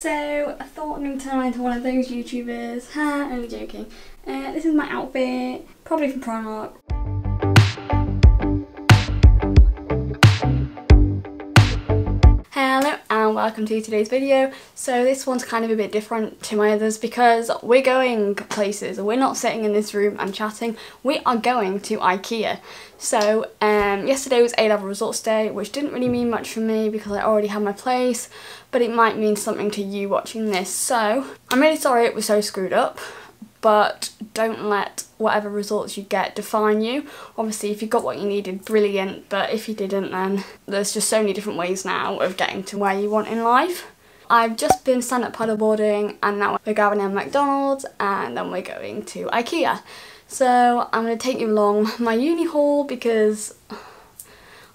So I thought I'm going to turn into one of those YouTubers. Ha, only joking. This is my outfit, probably from Primark. Hello and welcome to today's video. So this one's kind of a bit different to my others because we're going places. We're not sitting in this room and chatting. We are going to IKEA. So yesterday was A-level results day, which didn't really mean much for me because I already had my place, but it might mean something to you watching this. So I'm really sorry it was so screwed up, but don't let whatever results you get define you. Obviously, if you got what you needed, brilliant, but if you didn't, then there's just so many different ways now of getting to where you want in life. I've just been stand-up paddleboarding, and now we're grabbing at McDonald's, and then we're going to IKEA. So I'm going to take you along my uni haul because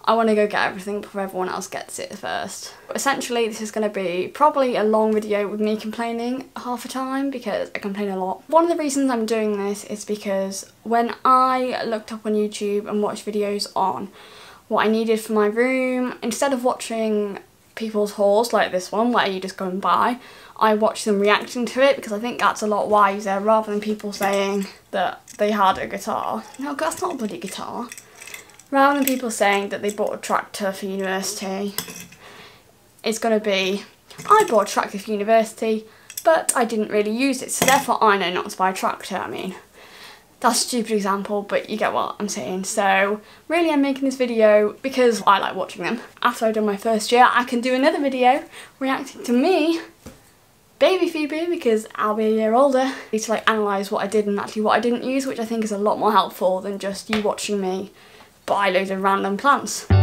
I want to go get everything before everyone else gets it first. Essentially, this is going to be probably a long video with me complaining half the time because I complain a lot. One of the reasons I'm doing this is because when I looked up on YouTube and watched videos on what I needed for my room, instead of watching people's hauls like this one where you just go and buy, I watched them reacting to it because I think that's a lot wiser rather than people saying that they had a guitar. No, that's not a bloody guitar. Rather than people saying that they bought a tractor for university, it's going to be, I bought a tractor for university, but I didn't really use it, so therefore I know not to buy a tractor. I mean, that's a stupid example, but you get what I'm saying. So really I'm making this video because I like watching them. After I've done my first year, I can do another video reacting to me, baby Phoebe, because I'll be a year older. I need to like analyse what I did and actually what I didn't use, which I think is a lot more helpful than just you watching me buy loads of random plants. Now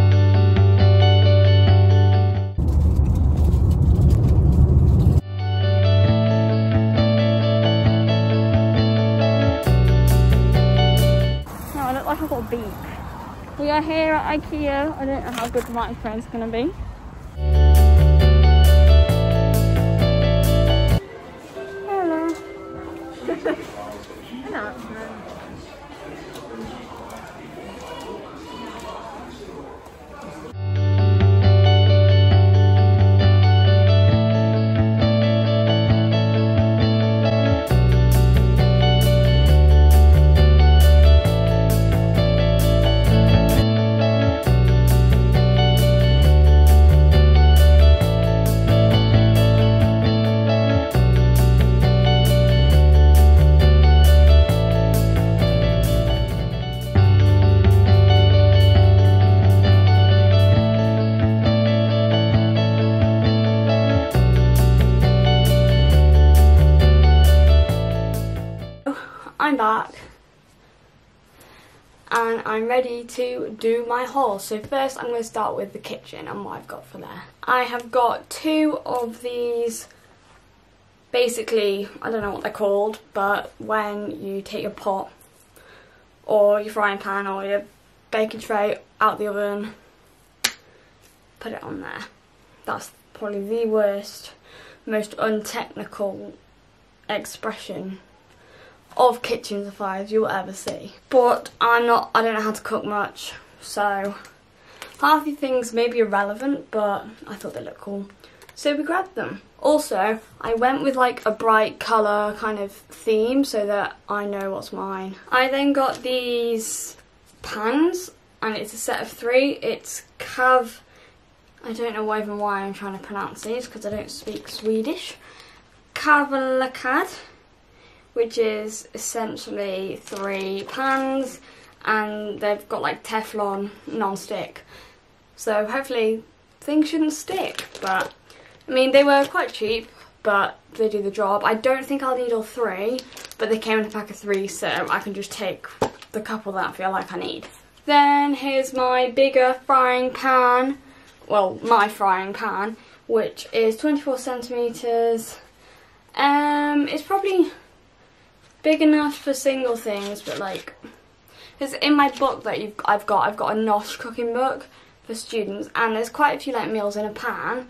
I look like I've got a beep. We are here at IKEA. I don't know how good the microphone's gonna be. Hello. Hello. I'm back and I'm ready to do my haul. So first I'm going to start with the kitchen and what I've got for there. I have got two of these, basically I don't know what they're called, but when you take your pot or your frying pan or your baking tray out the oven, put it on there. That's probably the worst, most untechnical expression of kitchen supplies you'll ever see. But I don't know how to cook much, so half the things may be irrelevant, but I thought they looked cool, so we grabbed them. Also, I went with like a bright colour kind of theme so that I know what's mine. I then got these pans, and it's a set of three. It's kav, I don't know even why I'm trying to pronounce these because I don't speak Swedish, kavalkad, which is essentially three pans, and they've got like Teflon non-stick, so hopefully things shouldn't stick. But I mean, they were quite cheap, but they do the job. I don't think I'll need all three, but they came in a pack of three, so I can just take the couple that I feel like I need. Then here's my bigger frying pan, well, my frying pan, which is 24 centimeters. It's probably big enough for single things, but like, it's in my book that I've got a Nosh cooking book for students, and there's quite a few like meals in a pan,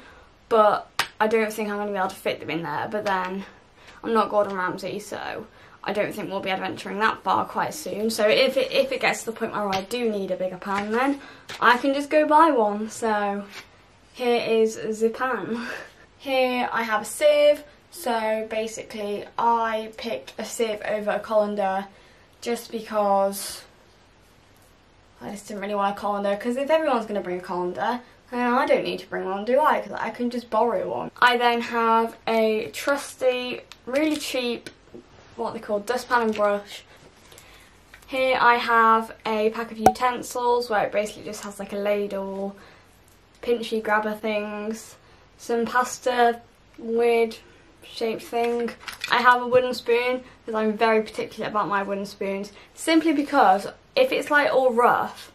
but I don't think I'm going to be able to fit them in there. But then I'm not Gordon Ramsay, so I don't think we'll be adventuring that far quite soon. So if it gets to the point where I do need a bigger pan, then I can just go buy one. So here is the pan. Here I have a sieve, so basically I picked a sieve over a colander just because I just didn't really want a colander, because if everyone's going to bring a colander, I don't need to bring one, do I? Because I can just borrow one. I then have a trusty, really cheap, what they call dustpan and brush. Here I have a pack of utensils where it basically just has like a ladle, pinchy grabber things, some pasta, weird shaped thing. I have a wooden spoon because I'm very particular about my wooden spoons, simply because if it's like all rough,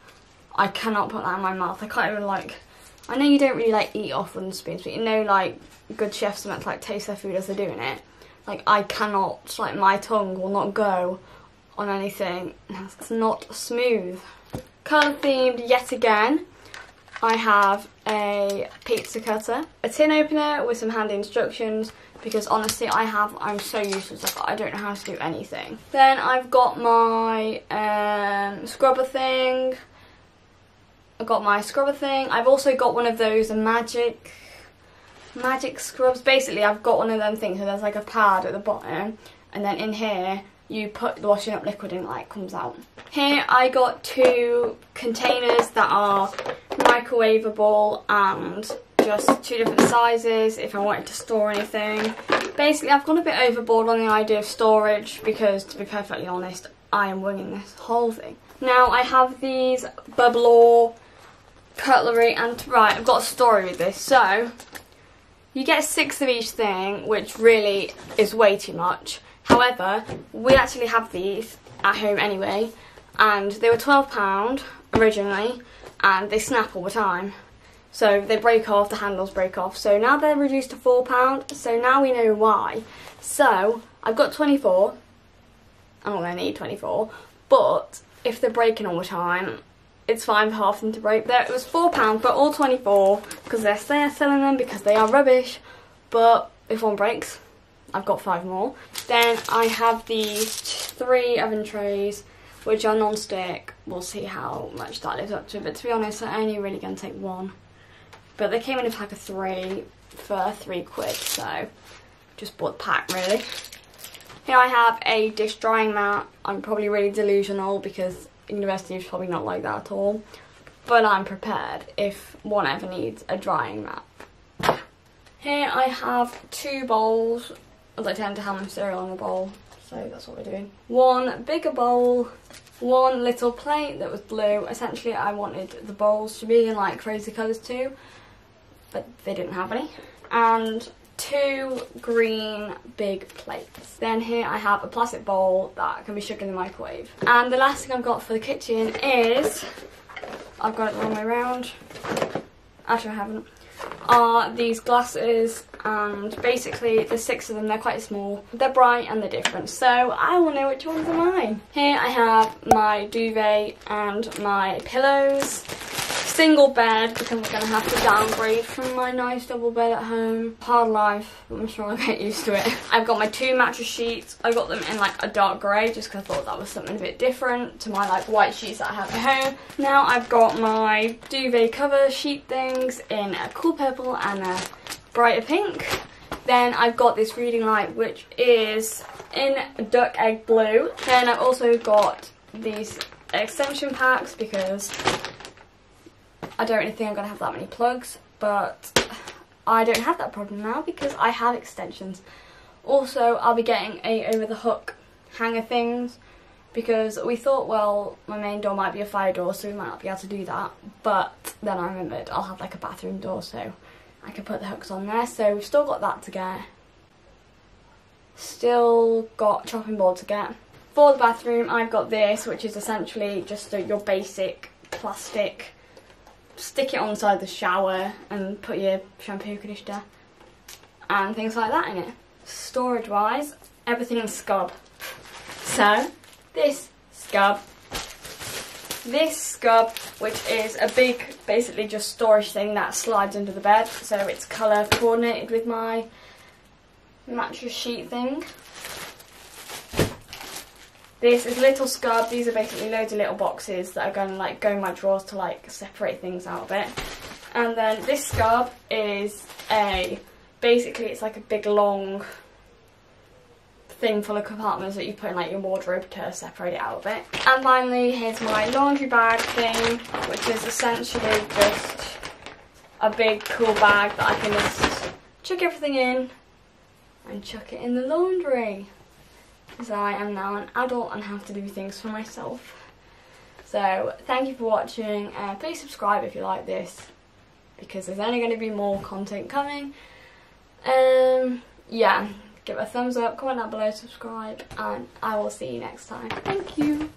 I cannot put that in my mouth. I can't even like, I know you don't really like eat off wooden spoons, but you know like good chefs are meant to like taste their food as they're doing it. Like I cannot, like my tongue will not go on anything. It's not smooth. Colour themed yet again. I have a pizza cutter, a tin opener with some handy instructions, because honestly I'm so useless, like, I don't know how to do anything. Then I've got my scrubber thing. I've also got one of those magic scrubs. Basically I've got one of them things, so there's like a pad at the bottom and then in here you put the washing up liquid and it like comes out. Here I got two containers that are microwavable and just two different sizes if I wanted to store anything. Basically I've gone a bit overboard on the idea of storage because, to be perfectly honest, I am winging this whole thing. Now I have these Bubblor cutlery, and right, I've got a story with this. So you get 6 of each thing, which really is way too much. However, we actually have these at home anyway, and they were £12 originally, and they snap all the time. So they break off, the handles break off. So now they're reduced to £4, so now we know why. So I've got 24. I'm not going to need 24, but if they're breaking all the time, it's fine for half them to break. There, it was £4, but all 24, because they're selling them because they are rubbish. But if one breaks, I've got 5 more. Then I have these 3 oven trays, which are non-stick. We'll see how much that lives up to, but to be honest, I'm only really going to take 1. But they came in a pack of 3 for £3, so just bought the pack, really. Here I have a dish drying mat. I'm probably really delusional because university is probably not like that at all, but I'm prepared if one ever needs a drying mat. Here I have 2 bowls. I tend to have my cereal in a bowl, so that's what we're doing. One bigger bowl, one little plate that was blue. Essentially, I wanted the bowls to be in like crazy colours too, but they didn't have any. And 2 green big plates. Then here I have a plastic bowl that can be shook in the microwave. And the last thing I've got for the kitchen is, I've got it the wrong way around. Actually, I haven't. Are these glasses, and basically there's 6 of them. They're quite small, they're bright and they're different, so I will know which ones are mine. Here I have my duvet and my pillows. Single bed, because I'm going to have to downgrade from my nice double bed at home. Hard life, but I'm sure I'll get used to it. I've got my 2 mattress sheets. I got them in like a dark grey just because I thought that was something a bit different to my like white sheets that I have at home. Now I've got my duvet cover sheet things in a cool purple and a brighter pink. Then I've got this reading light, which is in duck egg blue. Then I've also got these extension packs because I don't really think I'm going to have that many plugs, but I don't have that problem now because I have extensions. Also, I'll be getting a over-the-hook hanger things because we thought, well, my main door might be a fire door, so we might not be able to do that. But then I remembered I'll have like a bathroom door, so I can put the hooks on there. So we've still got that to get. Still got chopping board to get. For the bathroom, I've got this, which is essentially just your basic plastic. Stick it on the side of the shower and put your shampoo, conditioner and things like that in it. Storage wise, everything in scub. So this scub, which is a big basically just storage thing that slides under the bed, so it's colour coordinated with my mattress sheet thing. This is little scub. These are basically loads of little boxes that are going to like go in my drawers to like separate things out a bit. And then this scub is a basically it's like a big long thing full of compartments that you put in like your wardrobe to separate it out a bit. And finally, here's my laundry bag thing, which is essentially just a big cool bag that I can just chuck everything in and chuck it in the laundry. Because I am now an adult and have to do things for myself. So thank you for watching, and please subscribe if you like this, because there's only going to be more content coming. Yeah, give it a thumbs up, comment down below, subscribe, and I will see you next time. Thank you.